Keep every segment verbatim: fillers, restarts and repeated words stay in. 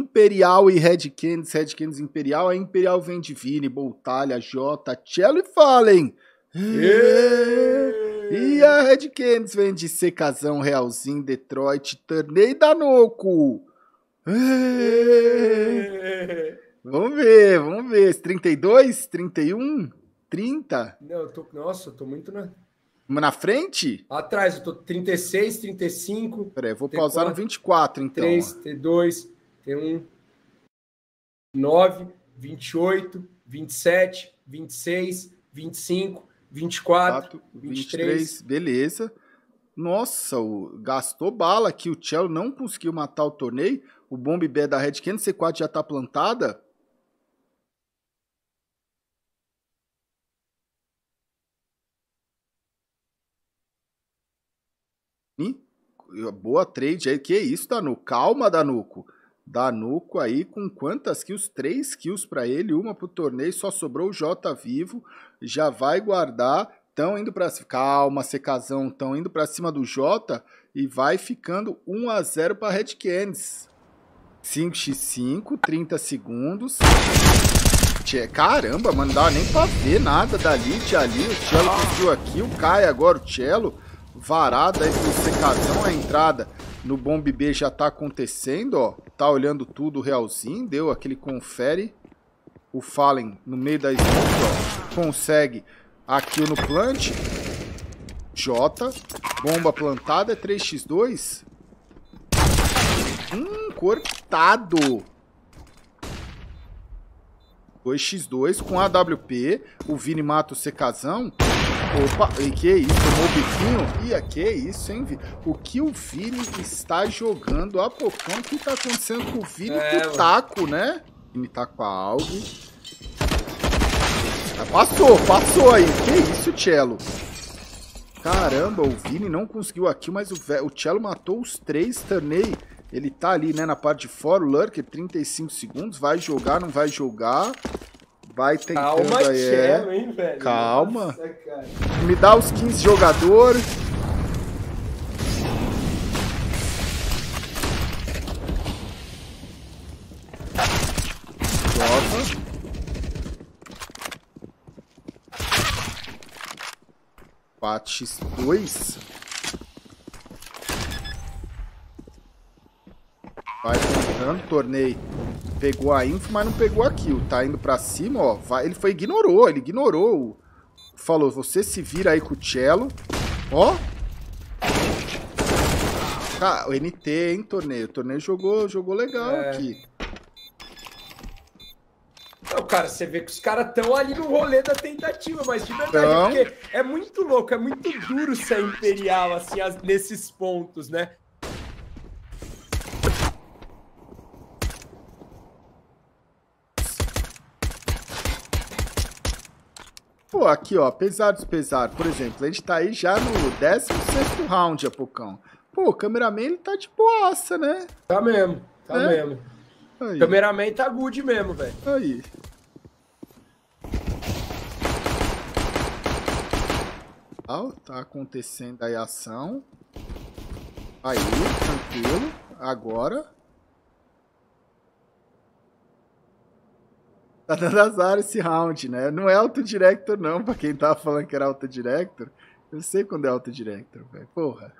Imperial e Red Ken's, Red Ken's Imperial. A Imperial vem de Vini, Boltalha, Jota, Cello e Fallen. Yeah. E a Red Ken's vem de CKzão, Realzinho, Detroit, Turney Danoco. Yeah. Vamos ver, vamos ver. trinta e dois, trinta e um, trinta? Não, eu tô, nossa, eu tô muito na... Na frente? Atrás, eu tô trinta e seis, trinta e cinco. Peraí, eu vou pausar no vinte e quatro, então. três, T dois, T um, nove, vinte e oito, vinte e sete, vinte e seis, vinte e cinco, vinte e quatro, vinte e três. Beleza. Nossa, o... gastou bala aqui. O Cello não conseguiu matar o torneio. O bomb B da Red Can, C quatro já tá plantada. Boa trade aí, que isso, Danoco, calma, Danoco, Danoco aí com quantas kills, três kills pra ele, uma pro torneio, só sobrou o Jota vivo, já vai guardar, tão indo pra cima, calma, Secazão, tão indo pra cima do Jota e vai ficando um a zero pra Red Ken's, cinco a cinco, trinta segundos, caramba, mano, não dá nem pra ver nada dali, de ali, o Cello conseguiu a kill, cai agora o Cello, varada aí pro Secazão, a entrada no bomb B já tá acontecendo, ó, tá olhando tudo o Realzinho, deu aquele confere, o Fallen no meio da smoke, ó, consegue a kill no plant, Jota, bomba plantada, três a dois, hum, cortado, dois a dois com A W P, o Vini mata o Secazão. Opa, e que isso, tomou o biquinho? E a que isso, hein, Vini? O que o Vini está jogando? Apocão, o que tá acontecendo com o Vini é, e com o Taco, né? O Vini tá com a Algue. Ah, passou, passou aí. Que isso, Cello? Caramba, o Vini não conseguiu aqui, mas o, o Cello matou os três torneios. Ele tá ali, né, na parte de fora. O Lurker, trinta e cinco segundos. Vai jogar, não vai jogar. Vai tentando. Calma, aí, Cello, hein, velho? Calma. Nossa, me dá os quinze jogadores. Jota. quatro a dois. Vai tentando, torneio. Pegou a info, mas não pegou a kill. Tá indo pra cima, ó. Vai, ele foi, ignorou, ele ignorou. Falou, você se vira aí com o Cello. Ó. Ah, o N T, hein, torneio. O torneio jogou, jogou legal é. Aqui. Não, cara, você vê que os caras estão ali no rolê da tentativa, mas de verdade, então... porque é muito louco, é muito duro ser Imperial, assim, as, nesses pontos, né? Pô, aqui ó, pesar despesar, por exemplo, a gente tá aí já no décimo sexto round, Apocão. Pô, o cameraman ele tá de boaça, né? Tá mesmo, tá é? mesmo. Aí. Cameraman tá good mesmo, velho. Aí. Tá acontecendo aí a ação. Aí, tranquilo. Agora. Tá dando azar esse round, né? Não é autodirector, não, pra quem tava falando que era autodirector. Eu sei quando é autodirector, velho. Porra.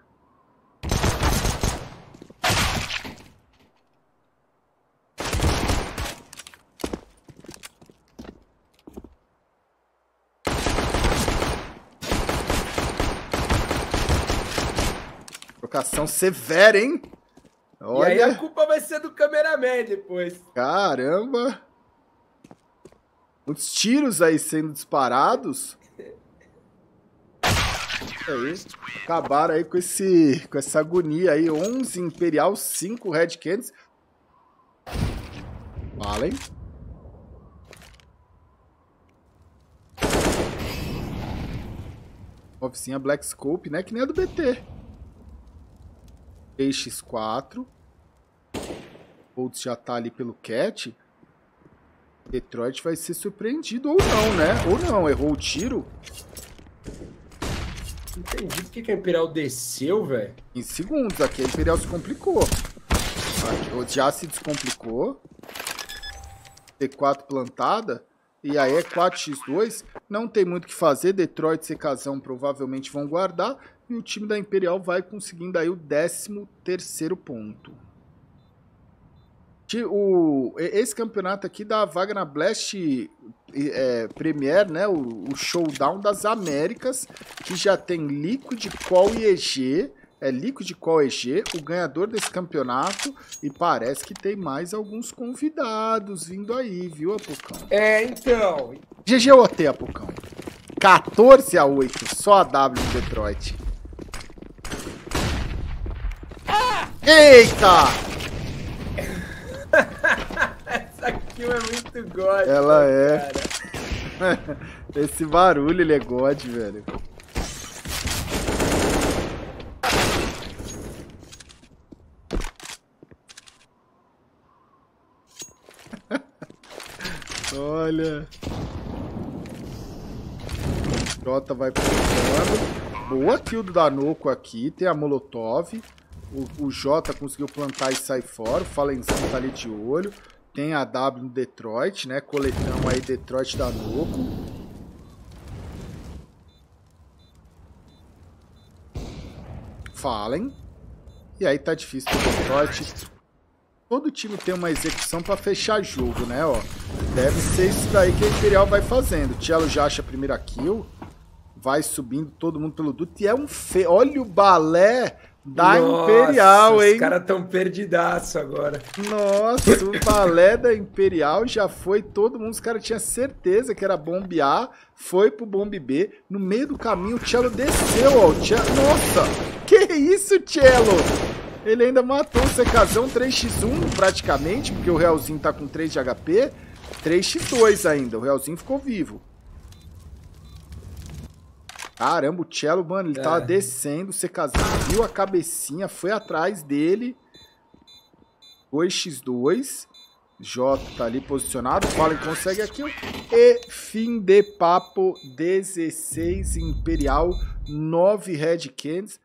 Trocação severa, hein? Olha. E aí a culpa vai ser do cameraman depois. Caramba! Os tiros aí sendo disparados. Aí, acabaram aí com, esse, com essa agonia aí. onze Imperial, cinco Red Ken's. Fallen. Oficina Black Scope, né? Que nem a do B T. três a quatro. Boltz já tá ali pelo cat. Detroit vai ser surpreendido ou não, né? Ou não, errou o tiro. Entendi porque que a Imperial desceu, velho. Em segundos aqui, a Imperial se complicou. Já se descomplicou. T quatro plantada. E aí é quatro a dois. Não tem muito o que fazer. Detroit e CKzão provavelmente vão guardar. E o time da Imperial vai conseguindo aí o décimo terceiro ponto. O, esse campeonato aqui dá a vaga na Blast é, Premier, né? O, o Showdown das Américas, que já tem Liquid Call e E G. É Liquid Call E G, o ganhador desse campeonato. E parece que tem mais alguns convidados vindo aí, viu, Apocão? É, então... G G ou O T, Apocão? quatorze a oito, só a W de Detroit. Ah! Eita! Essa kill é muito god. Ela é. Cara. Esse barulho, ele é god, velho. Olha. Jota vai plantando. Boa kill do Danoco aqui. Tem a Molotov. O, o Jota conseguiu plantar e sai fora. O Falenzão tá ali de olho. Tem a W no Detroit, né? Coletão aí, Detroit Danoco. Fallen. E aí tá difícil pro Detroit. Todo time tem uma execução pra fechar jogo, né? Ó, deve ser isso daí que a Imperial vai fazendo. O Cello já acha a primeira kill. Vai subindo todo mundo pelo duto. E é um feio. Olha o balé... Da Nossa, Imperial, hein? Os caras tão perdidaço agora. Nossa, o balé da Imperial já foi todo mundo. Os caras tinham certeza que era bomb A, foi pro bomb B. No meio do caminho, o Cello desceu, ó. O Cello... Nossa, que isso, Cello? Ele ainda matou o Secazão três a um praticamente, porque o Realzinho tá com três de H P. três a dois ainda, o Realzinho ficou vivo. Caramba, o Cello, mano, ele é. tava descendo, o CKzão viu a cabecinha, foi atrás dele. dois a dois. Jota tá ali posicionado, Fallen consegue aqui. E fim de papo, dezesseis Imperial, nove Red Ken's.